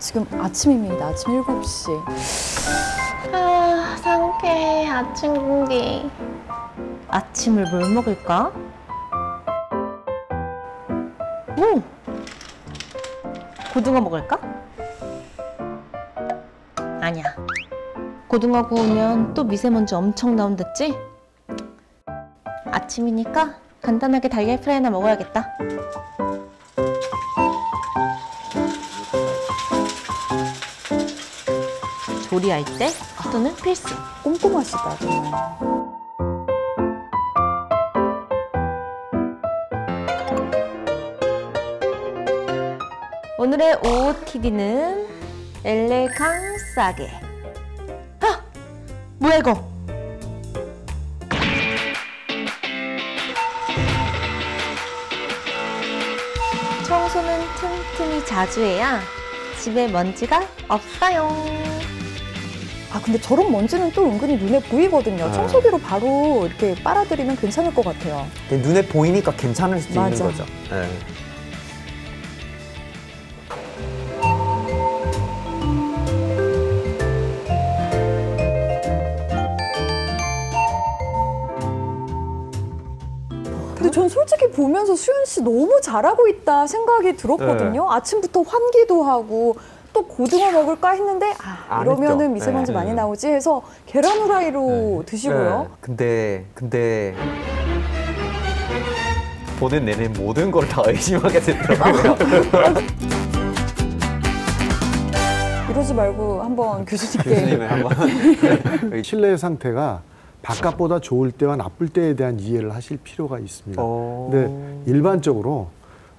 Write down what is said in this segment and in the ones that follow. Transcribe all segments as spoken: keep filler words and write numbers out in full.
지금 아침입니다. 아침 일곱 시. 아, 상쾌해. 아침 공기. 아침을 뭘 먹을까? 음! 고등어 먹을까? 아니야. 고등어 구우면 또 미세먼지 엄청 나온댔지? 아침이니까 간단하게 달걀 프라이나 먹어야겠다. 요리할 때 또는 필수. 꼼꼼하시다, 정말. 오늘의 오티디는 엘레강 싸게. 아! 뭐야 이거? 청소는 틈틈이 자주 해야 집에 먼지가 없어요. 아, 근데 저런 먼지는 또 은근히 눈에 보이거든요. 네. 청소기로 바로 이렇게 빨아들이면 괜찮을 것 같아요. 눈에 보이니까 괜찮을 수도 맞아. 있는 거죠. 네. 근데 전 솔직히 보면서 수연 씨 너무 잘하고 있다 생각이 들었거든요. 네. 아침부터 환기도 하고. 또 고등어 먹을까 했는데 아, 이러면은 미세먼지 네. 많이 나오지 해서 계란 후라이로 네. 드시고요. 네. 근데 근데 보는 내내 모든 걸 다 의심하게 되더라고요. 이러지 말고 한번 교수님께 한번 실내 상태가 바깥보다 좋을 때와 나쁠 때에 대한 이해를 하실 필요가 있습니다. 오... 근데 일반적으로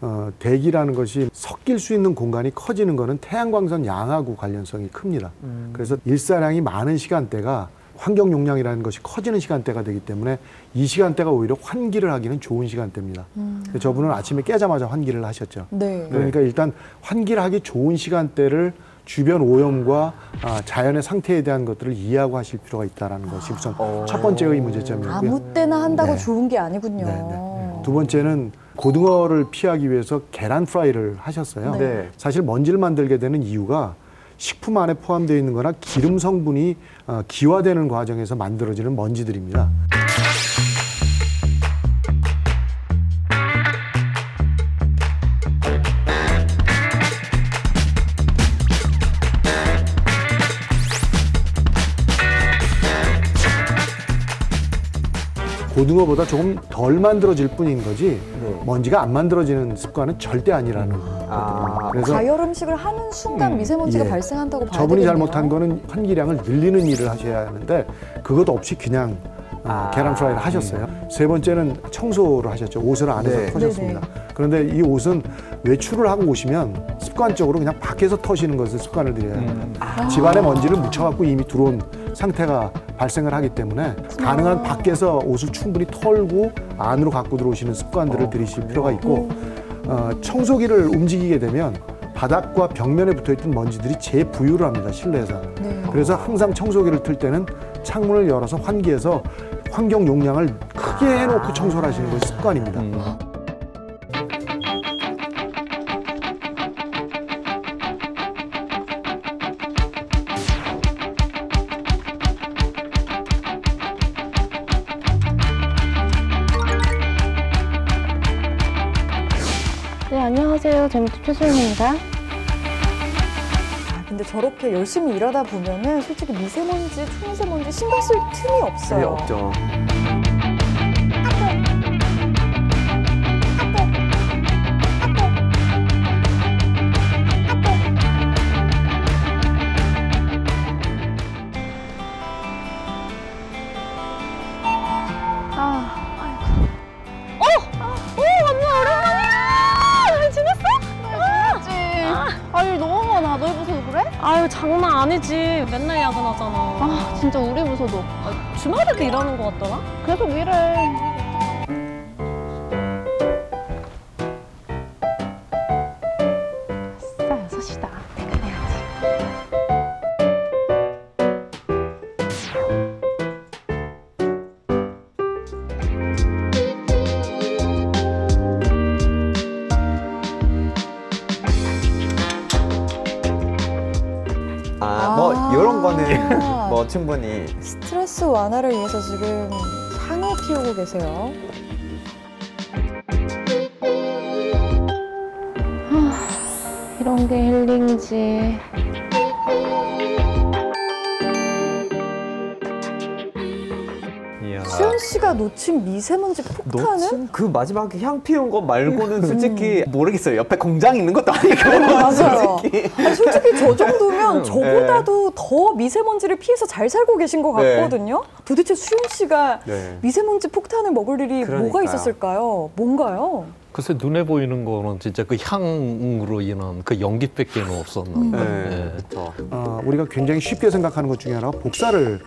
어, 대기라는 것이 섞일 수 있는 공간이 커지는 것은 태양광선 양하고 관련성이 큽니다. 음. 그래서 일사량이 많은 시간대가 환경 용량이라는 것이 커지는 시간대가 되기 때문에 이 시간대가 오히려 환기를 하기는 좋은 시간대입니다. 음. 저분은 아침에 깨자마자 환기를 하셨죠. 네. 그러니까 일단 환기를 하기 좋은 시간대를 주변 오염과 아, 자연의 상태에 대한 것들을 이해하고 하실 필요가 있다는 것이 우선 아. 첫 번째의 문제점이고요. 아무 때나 한다고 네. 좋은 게 아니군요. 네, 네. 두 번째는 고등어를 피하기 위해서 계란 프라이를 하셨어요. 네. 사실 먼지를 만들게 되는 이유가 식품 안에 포함되어 있는 거나 기름 성분이 기화되는 과정에서 만들어지는 먼지들입니다. 고등어보다 조금 덜 만들어질 뿐인 거지 네. 먼지가 안 만들어지는 습관은 절대 아니라는 거예요. 아, 그래서 가열 음식을 하는 순간 음, 미세먼지가 예. 발생한다고 봐야 되겠네요. 저분이 잘못한 거는 환기량을 늘리는 일을 하셔야 하는데 그것 없이 그냥 아, 어, 계란 프라이를 하셨어요. 음. 세 번째는 청소를 하셨죠. 옷을 안에서 네. 터셨습니다. 네네. 그런데 이 옷은 외출을 하고 오시면 습관적으로 그냥 밖에서 터시는 것을 습관을 들여야 합니다. 음. 아. 집안에 먼지를 묻혀갖고 이미 들어온 상태가 발생을 하기 때문에 그렇구나. 가능한 밖에서 옷을 충분히 털고 안으로 갖고 들어오시는 습관들을 어, 들이실 그래요? 필요가 있고 음. 어, 청소기를 움직이게 되면 바닥과 벽면에 붙어있던 먼지들이 재부유를 합니다. 실내에서. 네. 그래서 항상 청소기를 틀 때는 창문을 열어서 환기해서 환경 용량을 크게 해놓고 청소를 하시는 것이 습관입니다. 음. 네, 안녕하세요. 재미집 최소연입니다. 아, 근데 저렇게 열심히 일하다 보면은 솔직히 미세먼지, 초미세먼지 신경 쓸 틈이 없어요. 네, 없죠. 아유, 장난 아니지. 맨날 야근하잖아. 아, 진짜 우리 부서도. 아, 주말에도 일하는 것 같더라? 계속 일해. 저는 뭐 충분히 스트레스 완화를 위해서 지금 향을 키우고 계세요. 이런 게 힐링이지. 수현 씨가 놓친 미세먼지 폭탄은? 놓친? 그 마지막에 향 피운 거 말고는 솔직히 음. 모르겠어요. 옆에 공장 있는 것도 아니고. 맞아요. 솔직히. 아니, 솔직히 저 정도면 저보다도 네. 더 미세먼지를 피해서 잘 살고 계신 것 같거든요. 네. 도대체 수현 씨가 네. 미세먼지 폭탄을 먹을 일이 그러니까요. 뭐가 있었을까요? 뭔가요? 글쎄 눈에 보이는 거는 진짜 그 향으로 인한 그 연기밖에는 없었는데 음. 네. 네. 어, 우리가 굉장히 쉽게 생각하는 것 중에 하나가 복사를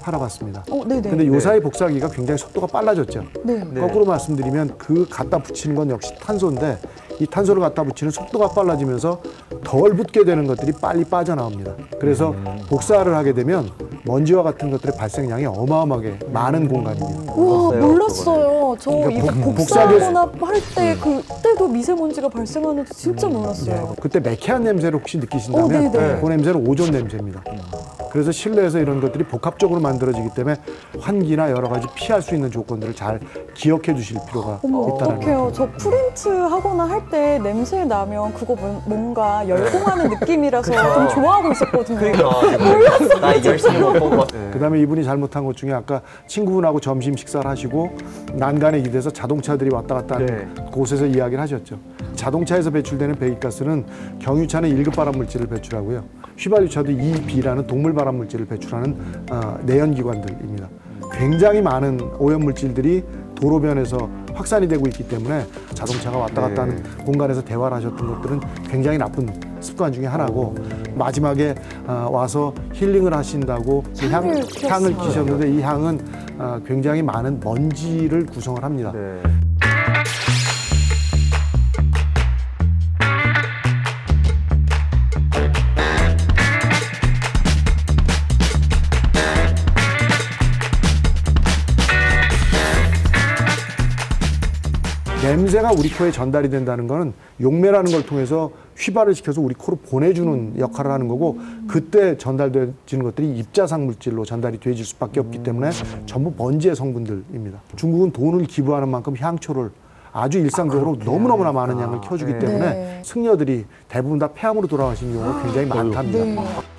팔아봤습니다. 어, 근데 요사이 네. 복사기가 굉장히 속도가 빨라졌죠. 네. 네. 거꾸로 말씀드리면 그 갖다 붙이는 건 역시 탄소인데 이 탄소를 갖다 붙이는 속도가 빨라지면서 덜 붙게 되는 것들이 빨리 빠져나옵니다. 그래서 음. 복사를 하게 되면 먼지와 같은 것들의 발생량이 어마어마하게 많은 공간입니다. 우와, 맞아요, 몰랐어요. 저 그러니까 복, 복사하거나 할 때 그때도 미세먼지가 발생하는지 진짜 몰랐어요. 그때 매캐한 냄새를 혹시 느끼신다면 어, 그 냄새는 오존 냄새입니다. 그래서 실내에서 이런 것들이 복합적으로 만들어지기 때문에 환기나 여러 가지 피할 수 있는 조건들을 잘 기억해 주실 필요가 어머, 있다는 거예요. 어떡해요. 저 프린트 하거나 할 때 냄새 나면 그거 뭔가 열공하는 느낌이라서 좀 좋아하고 있었거든요. 그러니까. 몰랐어요. 나 열심히 네. 그다음에 이분이 잘못한 것 중에 아까 친구분하고 점심 식사를 하시고 난간에 기대서 자동차들이 왔다 갔다 하는 네. 곳에서 이야기를 하셨죠. 자동차에서 배출되는 배기가스는 경유차는 일급 발암물질을 배출하고요. 휘발유차도 이비라는 동물 발암물질을 배출하는 어, 내연기관들입니다. 굉장히 많은 오염물질들이 도로변에서 확산이 되고 있기 때문에 자동차가 왔다 갔다 하는 네. 공간에서 대화를 하셨던 것들은 굉장히 나쁜 습관 중에 하나고 마지막에 어, 와서 힐링을 하신다고 향, 향을 키셨는데 이 향은 어, 굉장히 많은 먼지를 구성을 합니다. 네. 냄새가 우리 코에 전달이 된다는 거는 용매라는 걸 통해서 휘발을 시켜서 우리 코로 보내주는 역할을 하는 거고 그때 전달되는 것들이 입자상 물질로 전달이 되질 수밖에 없기 때문에 전부 먼지의 성분들입니다. 중국은 돈을 기부하는 만큼 향초를 아주 일상적으로 아, 너무너무나 많은 양을 켜주기 네. 때문에 승려들이 대부분 다 폐암으로 돌아가시는 경우가 굉장히 많답니다. 네.